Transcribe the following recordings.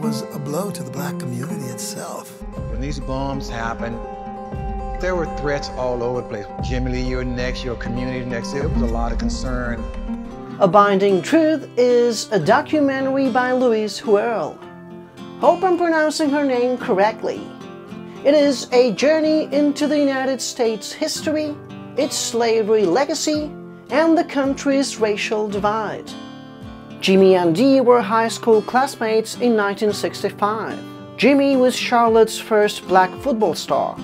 was a blow to the black community itself. When these bombs happened, there were threats all over the place. Jimmie Lee, you're next, your community next. There was a lot of concern. A Binding Truth is a documentary by Louise Woehrle. Hope I'm pronouncing her name correctly. It is a journey into the United States history, its slavery legacy, and the country's racial divide. Jimmie and Dee were high school classmates in 1965. Jimmie was Charlotte's first black football star,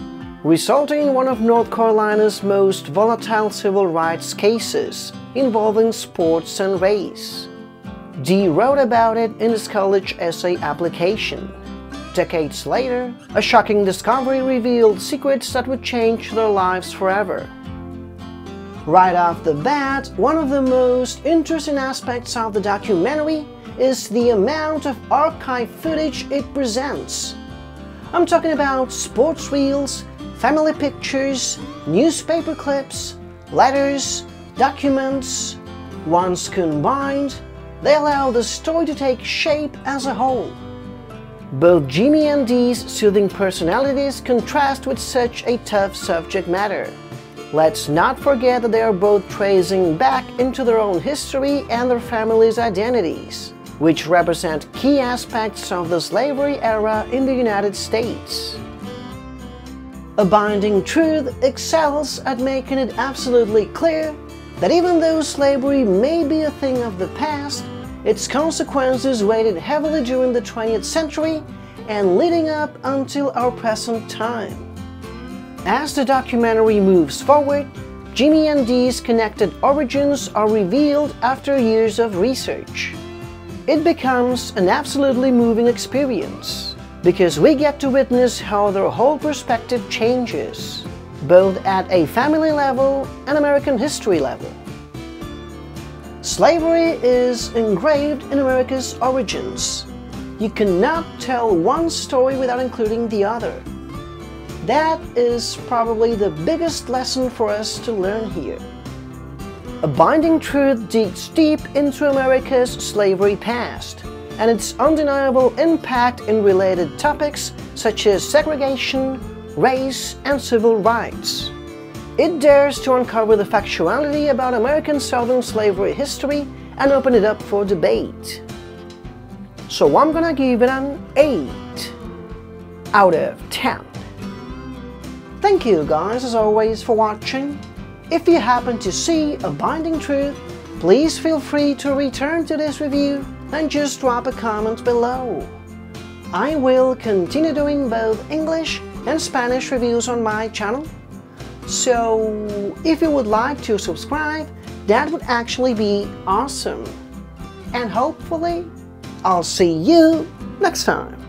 resulting in one of North Carolina's most volatile civil rights cases involving sports and race. Dee wrote about it in his college essay application. Decades later, a shocking discovery revealed secrets that would change their lives forever. Right off the bat, one of the most interesting aspects of the documentary is the amount of archive footage it presents. I'm talking about sports reels, family pictures, newspaper clips, letters, documents. Once combined, they allow the story to take shape as a whole. Both Jimmie and Dee's soothing personalities contrast with such a tough subject matter. Let's not forget that they are both tracing back into their own history and their families' identities, which represent key aspects of the slavery era in the United States. A Binding Truth excels at making it absolutely clear that even though slavery may be a thing of the past, its consequences weighed heavily during the 20th century and leading up until our present time. As the documentary moves forward, Jimmie and Dee's connected origins are revealed after years of research. It becomes an absolutely moving experience, because we get to witness how their whole perspective changes, both at a family level and American history level. Slavery is engraved in America's origins. You cannot tell one story without including the other. That is probably the biggest lesson for us to learn here. A Binding Truth digs deep into America's slavery past and its undeniable impact in related topics such as segregation, race, and civil rights. It dares to uncover the factuality about American Southern slavery history and open it up for debate. So I'm gonna give it an 8 out of 10. Thank you guys as always for watching. If you happen to see A Binding Truth, please feel free to return to this review and just drop a comment below. I will continue doing both English and Spanish reviews on my channel, so if you would like to subscribe, that would actually be awesome. And hopefully, I'll see you next time.